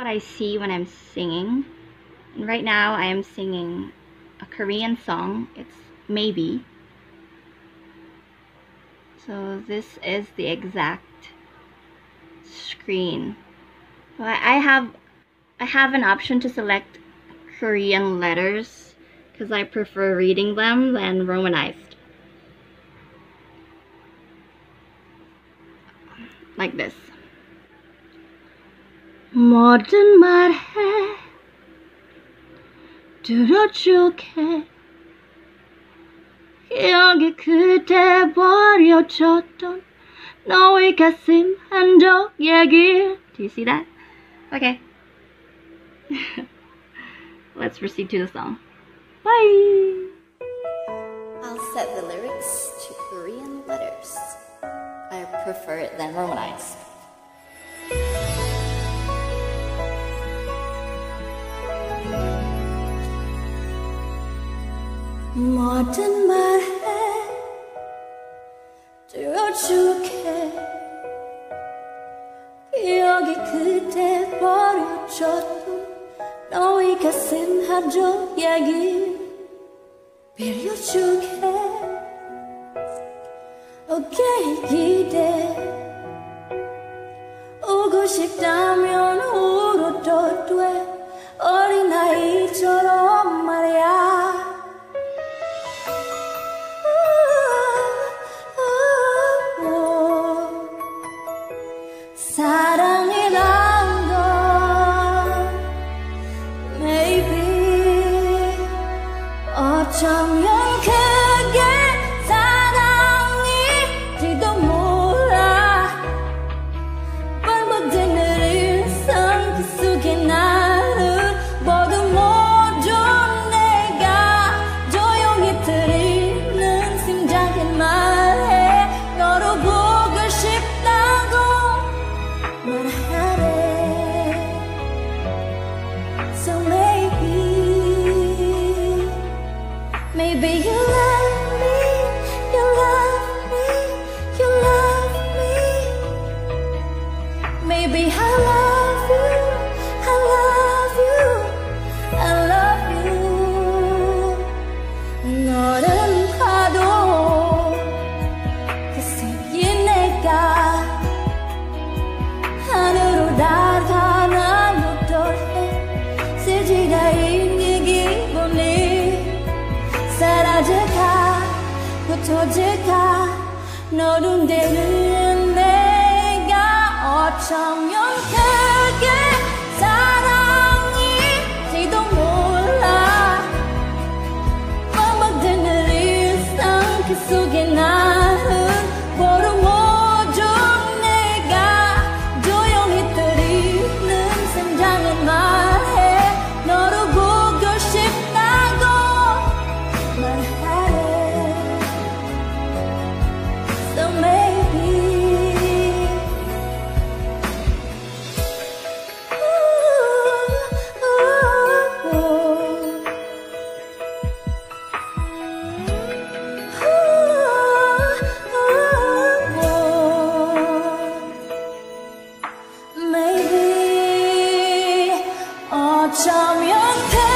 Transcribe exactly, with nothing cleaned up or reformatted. what I see when I'm singing. And right now I am singing a Korean song. It's Maybe. So this is the exact screen. So I have I have an option to select Korean letters because I prefer reading them than romanized. Like this. 뭐든 말해 들어줄게 여기 그대 버려졌던 너의 가슴 한쪽 얘기. Do you see that? Okay. Let's proceed to the song. Bye! I'll set the lyrics to Korean letters. I prefer it than romanized. 뭐든 말해 들어줄게 기억이 그때 버려졌던 너의 가슴 한쪽 이야기 빌려줄게 오케이 기대 오고 싶다면 울어도 돼 어린아이처럼 말이야 어쩌면 그게 사랑인지도 몰라 반복되는 일상 그 속에 나를 모두 모두 내가 조용히 들리는 심장에 말해 너로 보고 싶다고 말하래 So maybe Maybe you love me, you love me, you love me. Maybe I love you, I love you, I love you. 너는 봐도 그 새끼 내가 하늘로 날아 날로 돌해 쓰지가 있는 기분이 사라질까 흩어질까 널 흔드는 내가 어쩌면 그게 사랑인지도 몰라 반복되는 일상 그 속에 나는 보름 모두 내가 조용히 들리는 심장은 말해 너를 보고 싶다고 Maybe 어쩌면